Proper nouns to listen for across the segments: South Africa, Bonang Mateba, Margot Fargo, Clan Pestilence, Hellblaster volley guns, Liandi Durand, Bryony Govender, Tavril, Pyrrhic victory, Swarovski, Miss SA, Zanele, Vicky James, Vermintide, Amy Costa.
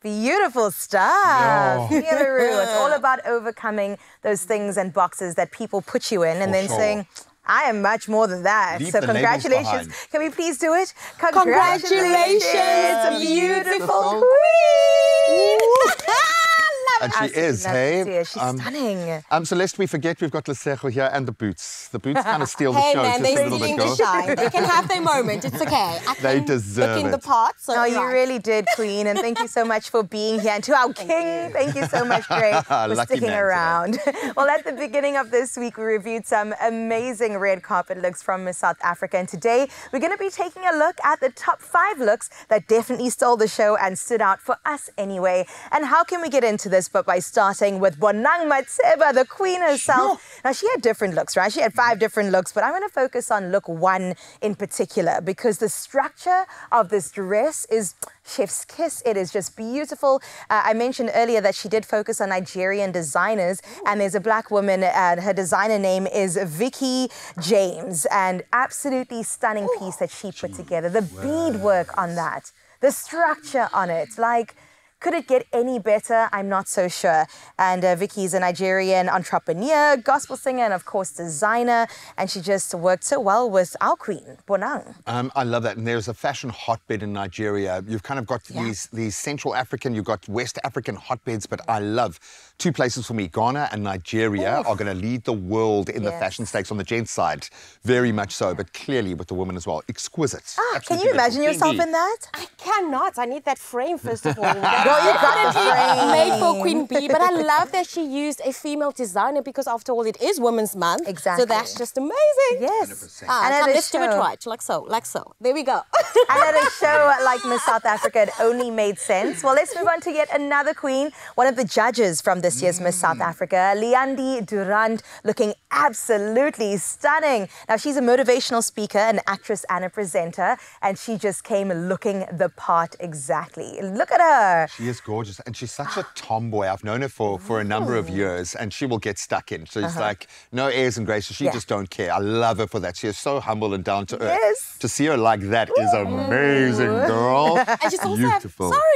Beautiful stuff. No. It's all about overcoming those things and boxes that people put you in and then saying, I am much more than that. Leave so congratulations. Can we please do it? Congratulations. It's a beautiful queen. And she is, hey? She's stunning. Celeste, we forget we've got Lesego here and the Boots. The Boots kind of steal the show. Man, just a little bit. They can have their moment. It's okay. They deserve it. The part, so no, you really did, Queen. And thank you so much for being here. And to our King, thank you so much, Greg, for sticking around. Well, at the beginning of this week, we reviewed some amazing red carpet looks from Miss South Africa. And today, we're going to be taking a look at the top 5 looks that definitely stole the show and stood out for us anyway. And how can we get into this? But by starting with Bonang Mateba, the queen herself. Now, she had different looks, right? She had 5 different looks, but I'm going to focus on look 1 in particular because the structure of this dress is chef's kiss. It is just beautiful. I mentioned earlier that she did focus on Nigerian designers, and there's a black woman, her designer name is Vicky James, and absolutely stunning piece that she put together. The beadwork on that, the structure on it, like, could it get any better? I'm not so sure. And Vicky is a Nigerian entrepreneur, gospel singer, and of course designer. And she just worked so well with our queen, Bonang. I love that. And there's a fashion hotbed in Nigeria. You've kind of got these Central African, you've got West African hotbeds, but I love 2 places for me. Ghana and Nigeria are going to lead the world in the fashion stakes on the gents' side. Very much so, but clearly with the women as well. Exquisite. Ah, can you imagine yourself in that? I cannot. I need that frame, first of all. Well, you got made for Queen Bee, but I love that she used a female designer because, after all, it is Women's Month. Exactly. So that's just amazing. Yes. And let's do it right, like so, like so. There we go. And at a show like Miss South Africa, it only made sense. Well, let's move on to yet another queen, one of the judges from this year's Miss South Africa, Liandi Durand, looking absolutely stunning. Now, she's a motivational speaker, an actress and a presenter, and she just came looking the part exactly. Look at her. She is gorgeous, and she's such a tomboy. I've known her for a number of years, and she will get stuck in. She's like, no airs and graces. She just don't care. I love her for that. She is so humble and down to earth. Yes. To see her like that is amazing, girl. And she's also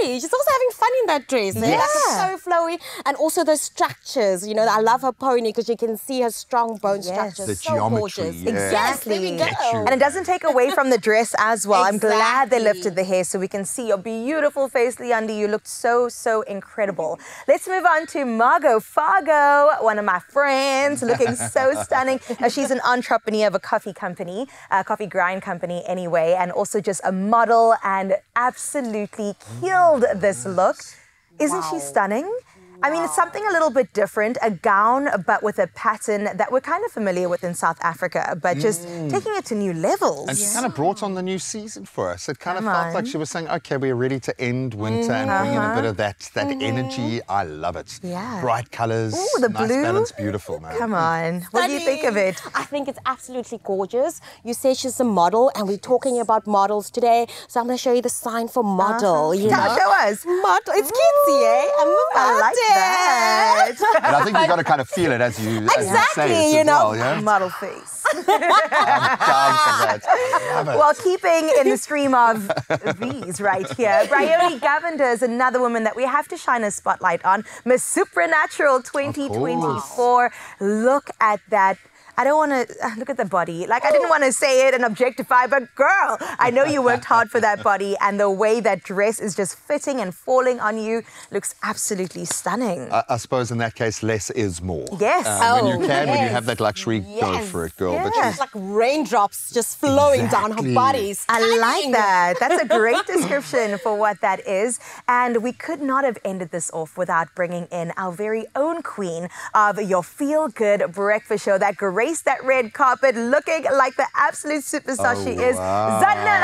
she's also having fun in that dress. Eh? Yeah. Like, it's so flowy, and also the structures. You know, I love her pony because you can see her strong bone structures. The geometry. Gorgeous. Exactly. There we go. And it doesn't take away from the dress as well. I'm glad they lifted the hair so we can see your beautiful face, Liandi. You looked so incredible. Let's move on to Margot Fargo, one of my friends, looking so stunning. She's an entrepreneur of a coffee company, a coffee grind company anyway, and also just a model, and absolutely killed this look. Isn't she stunning? I mean, it's something a little bit different, a gown, but with a pattern that we're kind of familiar with in South Africa, but just taking it to new levels. And she kind of brought on the new season for us. It kind of felt like she was saying, okay, we're ready to end winter and bring in a bit of that energy. I love it. Yeah. Bright colours, nice blue balance, beautiful, man. Come on. What do you think of it? I think it's absolutely gorgeous. You say she's a model, and we're talking about models today, so I'm going to show you the sign for model. You know? Show us. Model. It's cutesy, eh? I like it. But I think you've got to kind of feel it as you say it, you know, model face. Well, keeping in the stream of these right here, Bryony Govender is another woman that we have to shine a spotlight on. Miss Supernatural 2024. Look at that. I don't want to look at the body. Like, I didn't want to say it and objectify, but girl, I know you worked hard for that body, and the way that dress is just fitting and falling on you looks absolutely stunning. I suppose in that case, less is more. Yes. When you can, when you have that luxury, go for it, girl. But she's like raindrops just flowing down her body. I like that. That's a great description for what that is. And we could not have ended this off without bringing in our very own queen of your feel-good breakfast show, that great that red carpet, looking like the absolute superstar she is. Zanele.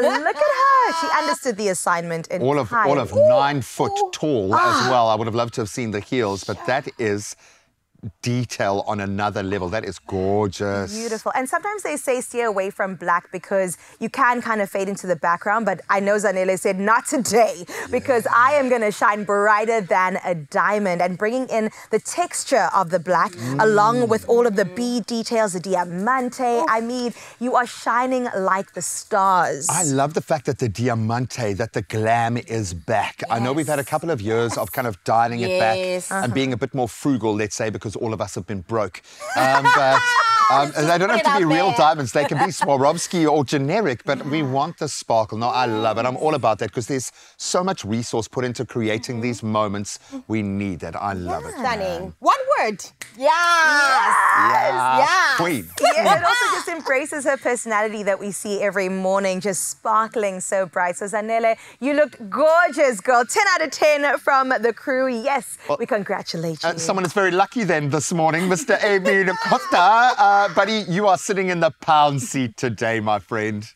Look at her. She understood the assignment in all of 9 foot tall as well. I would have loved to have seen the heels, but that is detail on another level. That is gorgeous. Beautiful. And sometimes they say steer away from black because you can kind of fade into the background, but I know Zanele said not today, because I am going to shine brighter than a diamond, and bringing in the texture of the black along with all of the bead details, the diamante. I mean, you are shining like the stars. I love the fact that the diamante, that the glam is back. Yes. I know we've had a couple of years of kind of dialing it back and being a bit more frugal, let's say, because all of us have been broke. And they don't have to be real diamonds. They can be Swarovski or generic, but we want the sparkle. No, I love it. I'm all about that because there's so much resource put into creating these moments. We need it. I love it. Stunning. One word. Yes. Yes. Queen. Yeah, it also just embraces her personality that we see every morning, just sparkling so bright. So, Zanele, you look gorgeous, girl. 10 out of 10 from the crew. Yes, well, we congratulate you. Someone is very lucky then this morning, Mr. Amy Costa. Buddy, you are sitting in the pound seat today, my friend.